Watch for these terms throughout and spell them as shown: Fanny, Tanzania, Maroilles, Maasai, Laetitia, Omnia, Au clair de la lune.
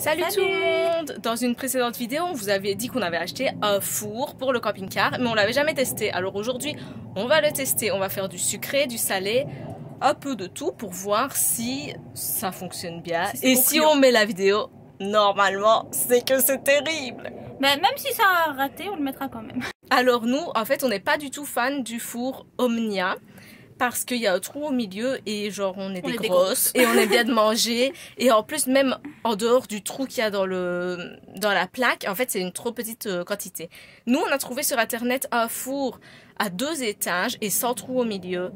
Salut tout le monde! Dans une précédente vidéo, on vous avait dit qu'on avait acheté un four pour le camping-car, mais on l'avait jamais testé. Alors aujourd'hui, on va le tester. On va faire du sucré, du salé, un peu de tout pour voir si ça fonctionne bien. Et si on met la vidéo, normalement, c'est que c'est terrible! Mais même si ça a raté, on le mettra quand même. Alors nous, en fait, on n'est pas du tout fan du four Omnia. Parce qu'il y a un trou au milieu et genre on est des grosses et on aime bien de manger. Et en plus, même en dehors du trou qu'il y a dans la plaque, en fait, c'est une trop petite quantité. Nous, on a trouvé sur Internet un four à 2 étages et sans trou au milieu.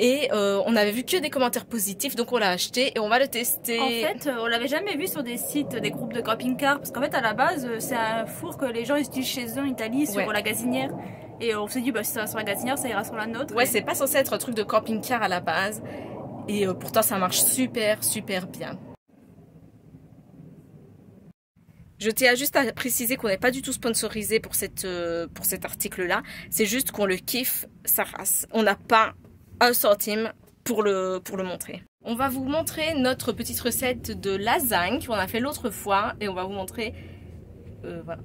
Et on avait vu que des commentaires positifs, donc on l'a acheté et on va le tester. En fait, on l'avait jamais vu sur des sites, des groupes de camping-car. Parce qu'en fait, à la base, c'est un four que les gens utilisent chez eux en Italie sur la gazinière. Et on s'est dit, bah, si ça va sur la gazinière, ça ira sur la nôtre. Ouais, c'est pas censé être un truc de camping-car à la base. Et pourtant, ça marche super bien. Je tiens juste à préciser qu'on n'est pas du tout sponsorisé pour cet article-là. C'est juste qu'on le kiffe, sa race. On n'a pas un centime pour le montrer. On va vous montrer notre petite recette de lasagne qu'on a fait l'autre fois. Et on va vous montrer... voilà.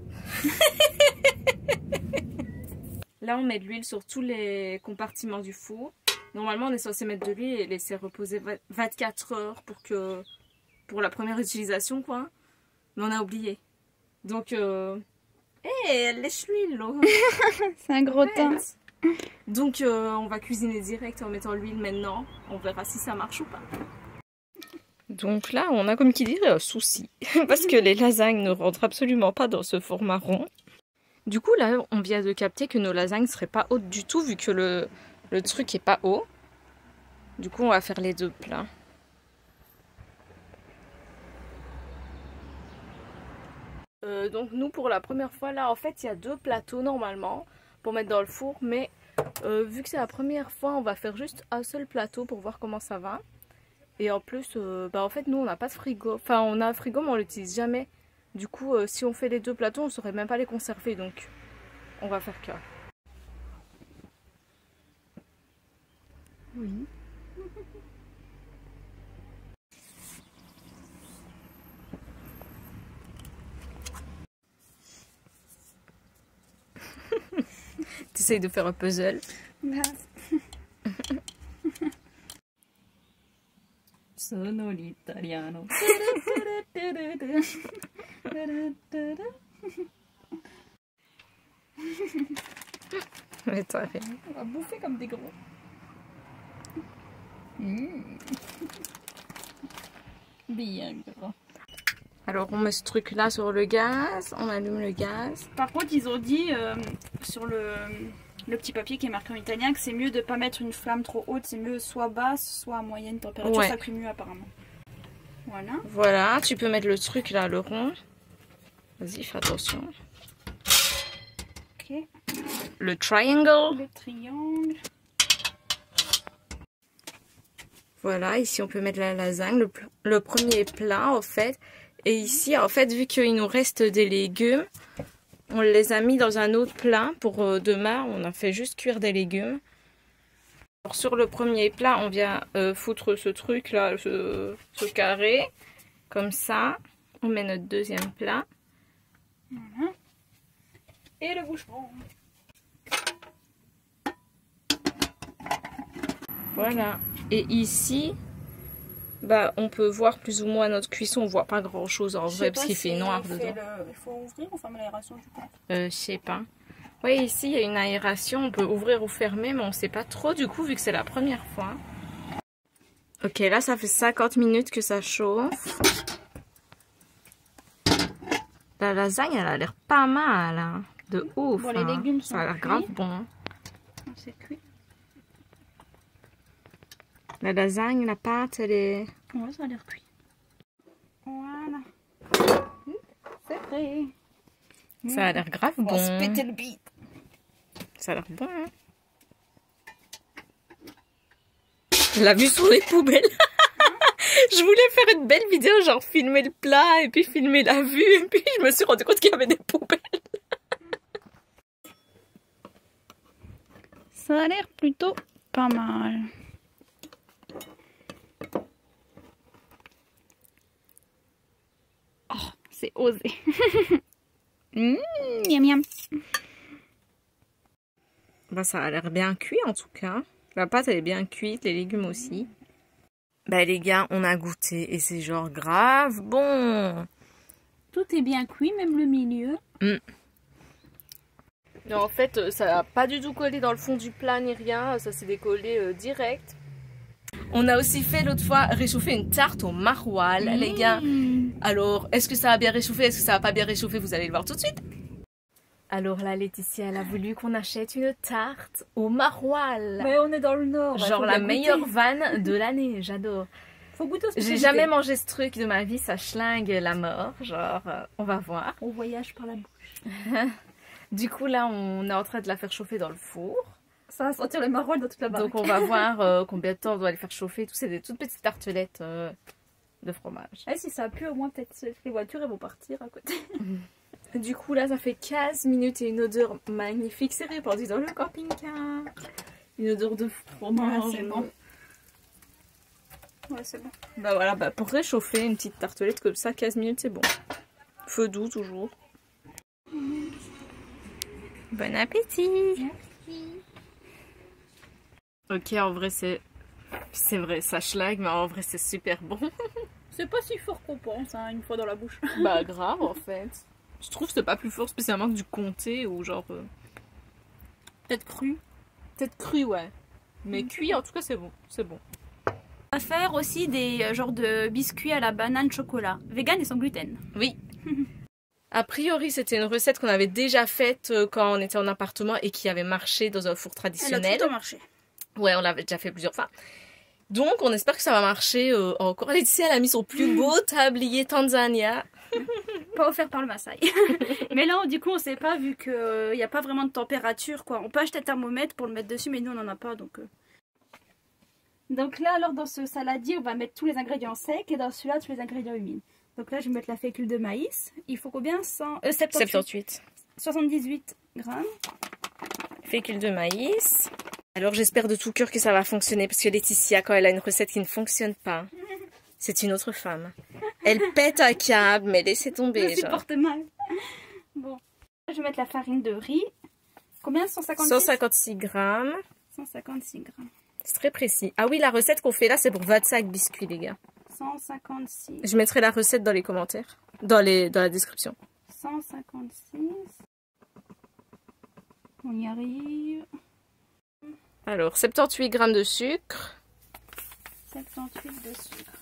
Là, on met de l'huile sur tous les compartiments du four. Normalement, on est censé mettre de l'huile et laisser reposer 24 heures pour la première utilisation, quoi. Mais on a oublié. Donc, elle lèche l'huile, là. C'est un gros temps. Donc, on va cuisiner direct en mettant l'huile maintenant. On verra si ça marche ou pas. Donc là, on a, comme qui dirait, un souci. Parce que les lasagnes ne rentrent absolument pas dans ce four marron. Du coup, là, on vient de capter que nos lasagnes ne seraient pas hautes du tout, vu que le truc n'est pas haut. Du coup, on va faire les deux plats. Donc, nous, pour la première fois, là, en fait, il y a 2 plateaux, normalement, pour mettre dans le four. Mais vu que c'est la première fois, on va faire juste un seul plateau pour voir comment ça va. Et en plus, en fait, nous, on n'a pas de frigo. Enfin, on a un frigo, mais on ne l'utilise jamais. Du coup, si on fait les 2 plateaux, on ne saurait même pas les conserver, donc on va faire qu'un. Oui. T'essayes de faire un puzzle. Sono l'italiano. Mais t'as fait. On va bouffer comme des gros. Bien gros. Alors on met ce truc là sur le gaz, on allume le gaz. Par contre ils ont dit sur le petit papier qui est marqué en italien que c'est mieux de pas mettre une flamme trop haute, c'est mieux soit basse, soit à moyenne température, ça cuit mieux apparemment. Voilà. Voilà, tu peux mettre le truc là, le rond. Vas-y, fais attention. Ok. Le triangle. Le triangle. Voilà, ici on peut mettre la lasagne, le premier plat en fait. Et ici, en fait, vu qu'il nous reste des légumes, on les a mis dans un autre plat pour demain. On a fait juste cuire des légumes. Alors, sur le premier plat, on vient foutre ce truc là, ce carré. Comme ça, on met notre deuxième plat. Voilà. Et le boucheron. Voilà. Et ici, bah, on peut voir plus ou moins notre cuisson. On voit pas grand chose en vrai parce qu'il fait noir dedans. Il faut ouvrir ou fermer l'aération, je pense. Je sais pas. Oui, ici il y a une aération. On peut ouvrir ou fermer, mais on sait pas trop du coup vu que c'est la première fois. Ok, là ça fait 50 minutes que ça chauffe. La lasagne, elle a l'air pas mal, hein. De ouf. Bon, hein. Les légumes sont cuits. Grave bon. C'est cuit. La lasagne, la pâte, elle est... Ouais, ça a l'air cuit. Voilà. C'est prêt. Ça a l'air grave bon. On se pète le bide. Ça a l'air bon, hein. La vue sur les poubelles. Je voulais faire une belle vidéo, genre filmer le plat, et puis filmer la vue, et puis je me suis rendu compte qu'il y avait des poubelles. Ça a l'air plutôt pas mal. Oh, c'est osé. Miam miam. Ben, ça a l'air bien cuit en tout cas. La pâte elle est bien cuite, les légumes aussi. Ben les gars, on a goûté et c'est genre grave bon. Tout est bien cuit, même le milieu. Non, en fait, ça n'a pas du tout collé dans le fond du plat ni rien. Ça s'est décollé direct. On a aussi fait l'autre fois réchauffer une tarte au maroilles, les gars. Alors, est-ce que ça a bien réchauffé? Est-ce que ça n'a pas bien réchauffé? Vous allez le voir tout de suite. Alors là, Laetitia, elle a voulu qu'on achète une tarte au maroilles. Mais on est dans le nord. Genre la meilleure vanne de l'année, j'adore. J'ai jamais mangé ce truc de ma vie, ça schlingue la mort, genre on va voir. On voyage par la bouche. Du coup là on est en train de la faire chauffer dans le four. Ça va sentir le maroilles dans toute la baraque. Donc on va voir combien de temps on doit les faire chauffer, c'est des toutes petites tartelettes de fromage. Ah, si ça pue au moins peut-être les voitures elles vont partir à côté. Du coup là ça fait 15 minutes et une odeur magnifique, c'est répandu dans le camping-car. Une odeur de fromage. Ah, c'est bon. Ouais, c'est bon. Bah voilà, bah pour réchauffer une petite tartelette comme ça, 15 minutes c'est bon. Feu doux toujours. Bon appétit. Merci. Ok, en vrai c'est vrai, ça schlag, mais en vrai c'est super bon. C'est pas si fort qu'on pense, hein, une fois dans la bouche. Bah grave en fait. Je trouve que c'est pas plus fort spécialement que du comté ou genre... Peut-être cru. Peut-être cru, ouais. Mais cuit en tout cas c'est bon, c'est bon. On va faire aussi des genres de biscuits à la banane chocolat, vegan et sans gluten. Oui. A priori, c'était une recette qu'on avait déjà faite quand on était en appartement et qui avait marché dans un four traditionnel. Elle a tout le temps marché. Ouais, on l'avait déjà fait plusieurs fois. Donc, on espère que ça va marcher encore. Laetitia, elle a mis son plus beau tablier Tanzania. Pas offert par le Maasai. Mais là, du coup, on sait pas vu qu'il n'y a pas vraiment de température, quoi. On peut acheter un thermomètre pour le mettre dessus, mais nous, on n'en a pas, donc... Donc là, alors dans ce saladier, on va mettre tous les ingrédients secs et dans celui-là, tous les ingrédients humides. Donc là, je vais mettre la fécule de maïs. Il faut combien 78 grammes. Fécule de maïs. Alors j'espère de tout cœur que ça va fonctionner parce que Laetitia, quand elle a une recette qui ne fonctionne pas, c'est une autre femme. Elle pète un câble, mais laissez tomber. Je supporte mal. Bon, je vais mettre la farine de riz. Combien 156 grammes. 156 grammes. C'est très précis. Ah oui, la recette qu'on fait là, c'est pour 25 biscuits, les gars. 156. Je mettrai la recette dans les commentaires, dans la description. 156. On y arrive. Alors, 78 grammes de sucre. 78 de sucre.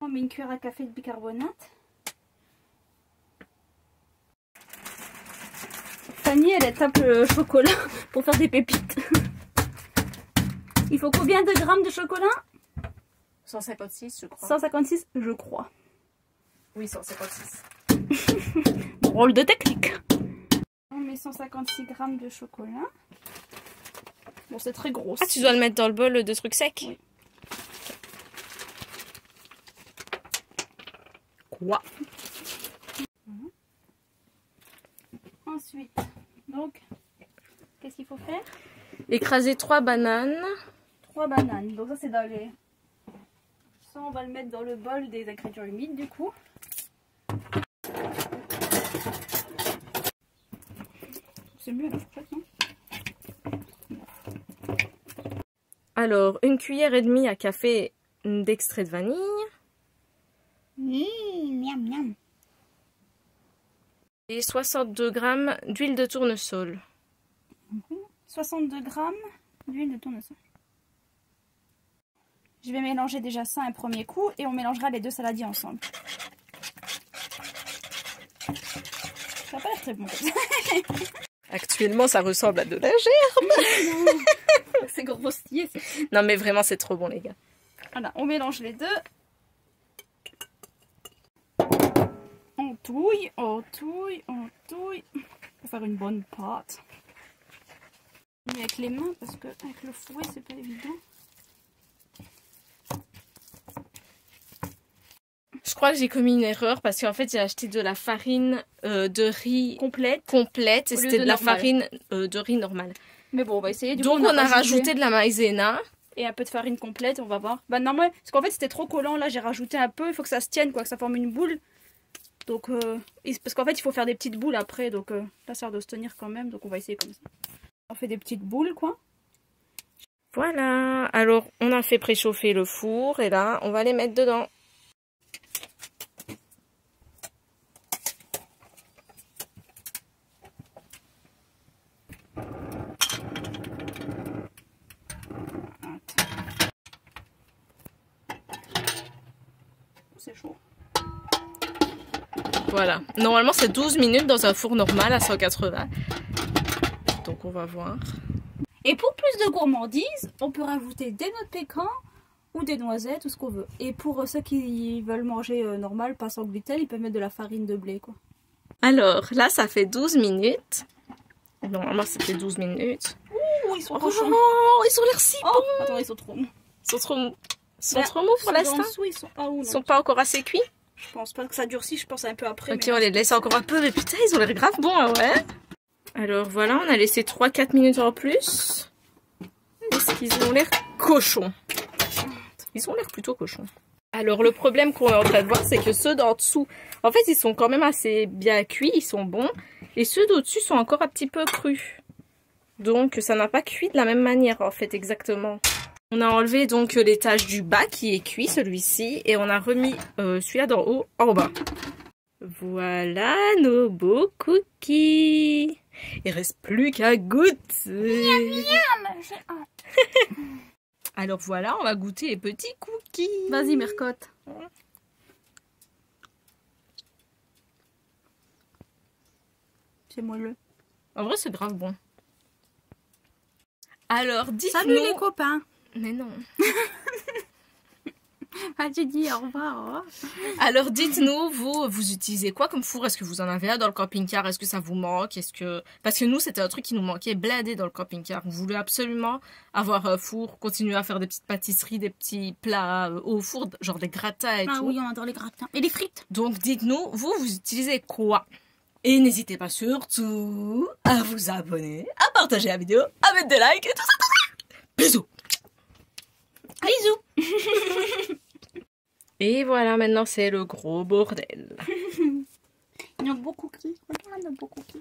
On met une cuillère à café de bicarbonate. Fanny, elle tape le chocolat pour faire des pépites. Il faut combien de grammes de chocolat? 156, je crois. 156, je crois. Oui, 156. Drôle de technique. On met 156 grammes de chocolat. Bon, c'est très gros. Ah, tu dois le mettre dans le bol de trucs secs? Oui. Quoi? Ensuite, donc, qu'est-ce qu'il faut faire? Écraser 3 bananes. 3 bananes, donc ça c'est dans les... Ça on va le mettre dans le bol des ingrédients humides du coup. C'est mieux la fourchette, non? Alors, une cuillère et demie à café d'extrait de vanille. Miam miam. Et 62 grammes d'huile de tournesol. 62 grammes d'huile de tournesol. Je vais mélanger déjà ça un premier coup et on mélangera les deux saladiers ensemble. Ça n'a pas l'air très bon. Actuellement, ça ressemble à de la gerbe. C'est grossier. Non mais vraiment, c'est trop bon les gars. Voilà, on mélange les deux. On touille, on touille, on touille pour faire une bonne pâte. Mais avec les mains parce que avec le fouet c'est pas évident. Je crois que j'ai commis une erreur parce qu'en fait j'ai acheté de la farine de riz complète et c'était de la farine de riz normale. Mais bon, on va essayer. Donc on a rajouté de la maïzena et un peu de farine complète, on va voir. Bah non, mais, parce qu'en fait c'était trop collant, là j'ai rajouté un peu, il faut que ça se tienne quoi, que ça forme une boule. Donc, parce qu'en fait il faut faire des petites boules après, donc là ça a l'air de se tenir quand même, donc on va essayer comme ça. On fait des petites boules quoi. Voilà, alors on a fait préchauffer le four et là on va les mettre dedans. C'est chaud. Voilà, normalement c'est 12 minutes dans un four normal à 180. Donc on va voir. Et pour plus de gourmandise, on peut rajouter des noix de pécan ou des noisettes ou ce qu'on veut. Et pour ceux qui veulent manger normal, pas sans gluten, ils peuvent mettre de la farine de blé quoi. Alors là ça fait 12 minutes. Normalement c'était 12 minutes. Ouh, ils sont trop chauds. Oh, ils ont l'air si bons. Oh, attends, ils sont trop mous. Ils sont trop mous. Ils sont trop mous pour l'instant. Ils sont pas encore assez cuits. Je pense pas que ça durcit, je pense un peu après. Ok, mais... on les laisse encore un peu, mais putain, ils ont l'air grave bons, hein, ouais. Alors voilà, on a laissé 3-4 minutes en plus. Parce qu'ils ont l'air cochons. Ils ont l'air plutôt cochons. Alors le problème qu'on est en train de voir, c'est que ceux d'en dessous, en fait, ils sont quand même assez bien cuits, ils sont bons. Et ceux d'au-dessus sont encore un petit peu crus. Donc ça n'a pas cuit de la même manière, en fait, exactement. On a enlevé donc l'étage du bas qui est cuit, celui-ci, et on a remis celui-là d'en haut en bas. Voilà nos beaux cookies. Il reste plus qu'à goûter. Miam, miam, j'ai hâte. Alors voilà, on va goûter les petits cookies. Vas-y, Mercotte. C'est moelleux. En vrai, c'est grave bon. Alors, dites-nous... Salut les copains. Mais non. Ah, j'ai dit au revoir, au revoir. Alors dites-nous, vous utilisez quoi comme four? Est-ce que vous en avez un dans le camping-car? Est-ce que ça vous manque? Est-ce que... Parce que nous, c'était un truc qui nous manquait blindé dans le camping-car. On voulait absolument avoir un four, continuer à faire des petites pâtisseries, des petits plats au four, genre des gratins et tout. Ah oui, on adore les gratins. Et les frites. Donc dites-nous, vous utilisez quoi? Et n'hésitez pas surtout à vous abonner, à partager la vidéo, à mettre des likes et tout ça, tout ça. Bisous. Bisous. Et voilà, maintenant c'est le gros bordel. Il y a beaucoup qui. Regarde, beaucoup qui.